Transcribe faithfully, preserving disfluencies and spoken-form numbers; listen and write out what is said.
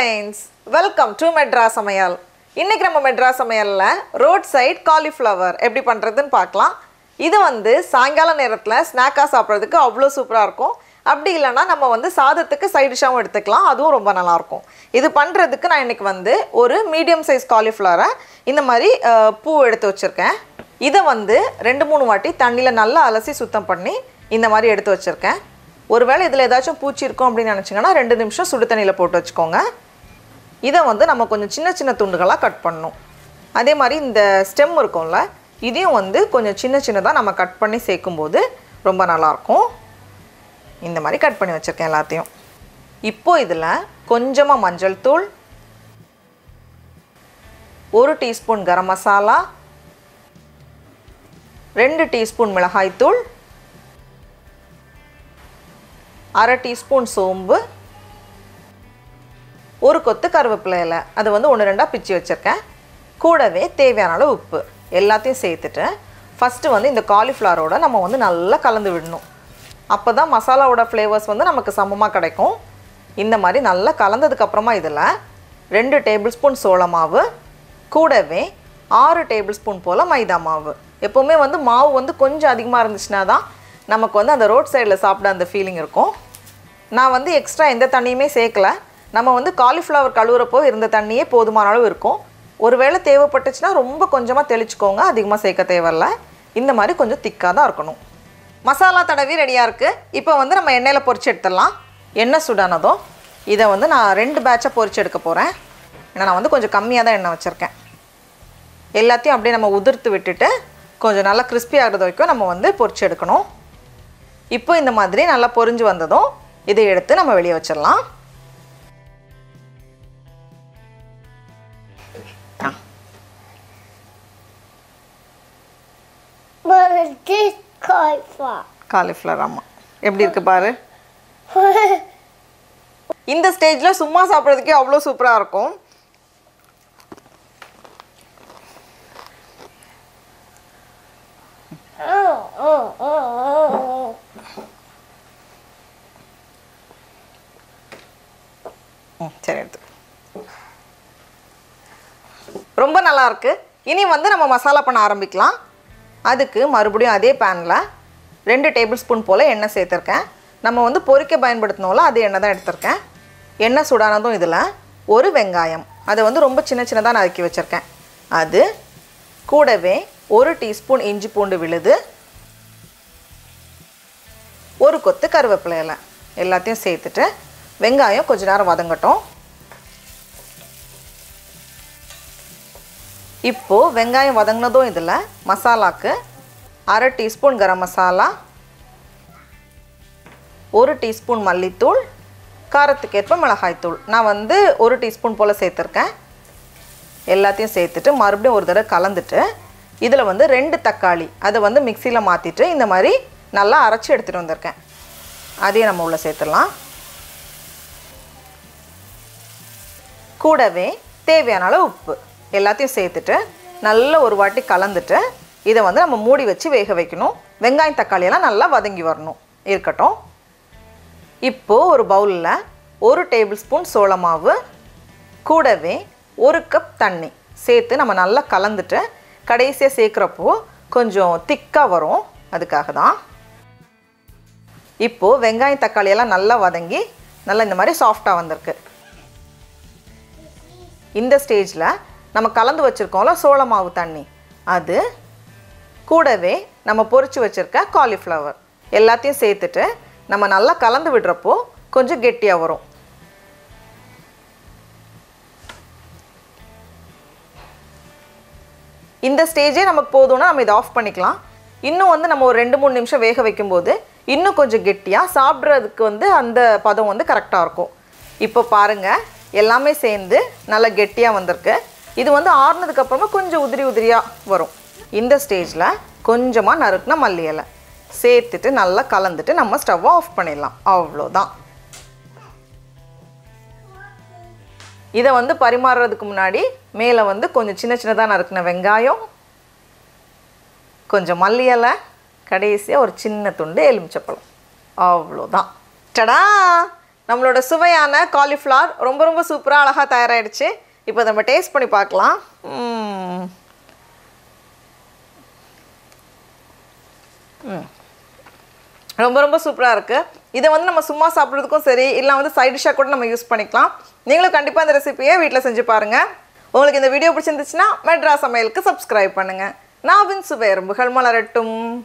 friends, welcome to Madras Samayal. இன்னைக்கு நம்ம Madras Samayalல roadside cauliflower எப்படி பண்றதுன்னு பார்க்கலாம். இது வந்து சாயங்கால நேரத்துல ஸ்நாக்கா சாப்பிடுறதுக்கு அவ்ளோ சூப்பரா இருக்கும். அப்படி இல்லனா நம்ம வந்து சாதத்துக்கு சைடு டிஷ்ஷாவும் எடுத்துக்கலாம். அதுவும் ரொம்ப நல்லா இருக்கும். இது பண்றதுக்கு நான் இன்னைக்கு வந்து ஒரு மீடியம் சைஸ் cauliflower இந்த மாதிரி பூ எடுத்து வச்சிருக்கேன். இத வந்து ரெண்டு மூணு வாட்டி தண்ணில நல்லா அலசி சுத்தம் பண்ணி இந்த மாதிரி எடுத்து வச்சிருக்கேன். ஒருவேளை இதல ஏதாச்சும் பூச்சி இருக்கும் அப்படி நினைச்சீங்கனா ரெண்டு நிமிஷம் சுடு தண்ணில போட்டு வச்சுக்கோங்க. இத வந்து நம்ம கொஞ்சம் சின்ன சின்ன துண்டுகளா கட் பண்ணனும். அதே மாதிரி இந்த ஸ்டெம் இருக்கும்ல இதையும் வந்து கொஞ்சம் சின்ன சின்னதா நம்ம கட் பண்ணி சேக்கும்போது ரொம்ப நல்லா இருக்கும். இந்த மாதிரி கட் பண்ணி வச்சிருக்கேன் எல்லாத்தையும். இப்போ இதல கொஞ்சமா மஞ்சள் தூள், ஒரு டீஸ்பூன் garam masala, ரெண்டு டீஸ்பூன் மிளகாய் தூள், அரை டீஸ்பூன் சோம்பு, ஒரு கொத்து கருவேப்பிலை இலை. அது வந்து ஒன்று ரெண்டா பிச்சி வச்சிருக்கேன். கூடவே தேவையான அளவு உப்பு எல்லாத்தையும் சேர்த்துட்டு ஃபர்ஸ்ட் வந்து இந்த காலிஃப்ளவரோட நம்ம வந்து நல்லா கலந்து விடணும். அப்பதான் மசாலாவோட ஃப்ளேவர்ஸ் வந்து நமக்கு சமமா கிடைக்கும். இந்த மாதிரி நல்லா கலந்ததுக்கு அப்புறமா இதில் ரெண்டு டேபிள் ஸ்பூன் சோள மாவு, கூடவே ஆறு டேபிள் ஸ்பூன் போல மைதா மாவு. எப்பவுமே வந்து மாவு வந்து கொஞ்சம் அதிகமாக இருந்துச்சுன்னா தான் நமக்கு வந்து அந்த ரோட் சைடில் சாப்பிட அந்த ஃபீலிங் இருக்கும். நான் வந்து எக்ஸ்ட்ரா எந்த தண்ணியுமே சேர்க்கல. நம்ம வந்து காலிஃப்ளவர் கழுவுறப்போ இருந்த தண்ணியே போதுமான அளவு இருக்கும். ஒருவேளை தேவைப்பட்டுச்சுன்னா ரொம்ப கொஞ்சமாக தெளிச்சுக்கோங்க, அதிகமாக சேர்க்க தேவையில்ல. இந்த மாதிரி கொஞ்சம் திக்காக தான் இருக்கணும். மசாலா தடவி ரெடியாக இருக்குது. இப்போ வந்து நம்ம எண்ணெயில் பொரிச்சு எடுத்துடலாம். எண்ணெய் சுடானதும் இதை வந்து நான் ரெண்டு பேட்சாக பொரிச்சு எடுக்க போகிறேன். ஏன்னா நான் வந்து கொஞ்சம் கம்மியாக தான் எண்ணெய் வச்சுருக்கேன். எல்லாத்தையும் அப்படியே நம்ம உதிர்த்து விட்டுட்டு கொஞ்சம் நல்லா கிறிஸ்பி ஆகிறது வரைக்கும் நம்ம வந்து பொரிச்சு எடுக்கணும். இப்போ இந்த மாதிரி நல்லா பொரிஞ்சு வந்ததும் இதை எடுத்து நம்ம வெளியே வச்சிடலாம். காலிஃப்ளவர் ஆமா எப்படி இருக்கு பாரு. இந்த ஸ்டேஜ்ல சும்மா சாப்பிட்றதுக்கே அவ்வளோ சூப்பரா இருக்கும். சரி, எடுத்து ரொம்ப நல்லா இருக்கு. இனி வந்து நம்ம மசாலா பண்ண ஆரம்பிக்கலாம். அதுக்கு மறுபடியும் அதே பேனில் ரெண்டு டேபிள் ஸ்பூன் போல் எண்ணெய் சேர்த்துருக்கேன். நம்ம வந்து பொரிக்க பயன்படுத்தினோம்ல அதே எண்ணெய் தான் எடுத்திருக்கேன். எண்ணெய் சூடானதும் இதில் ஒரு வெங்காயம், அதை வந்து ரொம்ப சின்ன சின்னதாக நறுக்கி வச்சுருக்கேன். அது கூடவே ஒரு டீஸ்பூன் இஞ்சி பூண்டு விழுது, ஒரு கொத்து கருவேப்பிலை இலை எல்லாத்தையும் சேர்த்துட்டு வெங்காயம் கொஞ்ச நேரம் வதங்கட்டும். இப்போது வெங்காயம் வதங்கினதும் இதில் மசாலாக்கு அரை டீஸ்பூன் கரம் மசாலா, ஒரு டீஸ்பூன் மல்லித்தூள், காரத்துக்கேற்ப மிளகாய்த்தூள். நான் வந்து ஒரு டீஸ்பூன் போல் சேர்த்துருக்கேன். எல்லாத்தையும் சேர்த்துட்டு மறுபடியும் ஒரு தடவை கலந்துட்டு இதில் வந்து ரெண்டு தக்காளி, அதை வந்து மிக்சியில் மாற்றிட்டு இந்த மாதிரி நல்லா அரைச்சி எடுத்துகிட்டு வந்திருக்கேன். அதையும் நம்ம உள்ளே சேர்த்துடலாம். கூடவே தேவையான அளவு உப்பு எல்லாத்தையும் சேர்த்துட்டு நல்ல ஒரு வாட்டி கலந்துட்டு இதை வந்து நம்ம மூடி வச்சு வேக வைக்கணும். வெங்காயம் தக்காளியெல்லாம் நல்லா வதங்கி வரணும் இருக்கட்டும். இப்போது ஒரு பவுலில் ஒரு டேபிள் ஸ்பூன் சோள மாவு, கூடவே ஒரு கப் தண்ணி சேர்த்து நம்ம நல்லா கலந்துட்டு கடைசியாக சேர்க்குறப்போ கொஞ்சம் திக்காக வரும், அதுக்காக தான். இப்போது வெங்காயம் தக்காளியெல்லாம் நல்லா வதங்கி நல்லா இந்த மாதிரி சாஃப்டாக வந்திருக்கு. இந்த ஸ்டேஜில் நம்ம கலந்து வச்சுருக்கோம்ல சோள மாவு தண்ணி, அது கூடவே நம்ம பொரிச்சு வச்சுருக்க காலிஃப்ளவர் எல்லாத்தையும் சேர்த்துட்டு நம்ம நல்லா கலந்து விடுறப்போ கொஞ்சம் கெட்டியாக வரும். இந்த ஸ்டேஜே நமக்கு போதும்னா நம்ம இதை ஆஃப் பண்ணிக்கலாம். இன்னும் வந்து நம்ம ஒரு ரெண்டு மூணு நிமிஷம் வேக வைக்கும்போது இன்னும் கொஞ்சம் கெட்டியாக சாப்பிட்றதுக்கு வந்து அந்த பதம் வந்து கரெக்டாக இருக்கும். இப்போ பாருங்கள் எல்லாமே சேர்ந்து நல்லா கெட்டியாக வந்திருக்கு. இது வந்து ஆறுனதுக்கு அப்புறமா கொஞ்சம் உதிரி உதிரியாக வரும். இந்த ஸ்டேஜில் கொஞ்சமாக நறுக்குனா மல்லி இலை சேர்த்துட்டு நல்லா கலந்துட்டு நம்ம ஸ்டவ்வை ஆஃப் பண்ணிடலாம். அவ்வளோதான். இதை வந்து பரிமாறுறதுக்கு முன்னாடி மேலே வந்து கொஞ்சம் சின்ன சின்னதாக நறுக்குன வெங்காயம், கொஞ்சம் மல்லி இலை, கடைசியாக ஒரு சின்ன துண்டு எலுமிச்சப்பழம். அவ்வளோதான். டடா, நம்மளோட சுவையான காலிஃப்ளவர் ரொம்ப ரொம்ப சூப்பரா அழகா தயாராயிடுச்சு. இப்போ நம்ம டேஸ்ட் பண்ணி பார்க்கலாம். ரொம்ப ரொம்ப சூப்பரா இருக்கு. இத வந்து நம்ம சும்மா சாப்பிடுறதுக்கும் சரி, இல்ல வந்து சைடு டிஷ்ஷா கூட நம்ம யூஸ் பண்ணிக்கலாம். நீங்களும் கண்டிப்பா இந்த ரெசிபியை வீட்ல செஞ்சு பாருங்க. உங்களுக்கு இந்த வீடியோ பிடிச்சிருந்துச்சுனா மெட்ராஸ் சமையலுக்கு subscribe பண்ணுங்க. நான் பின் சுபேர், புகழ் மலரட்டும்.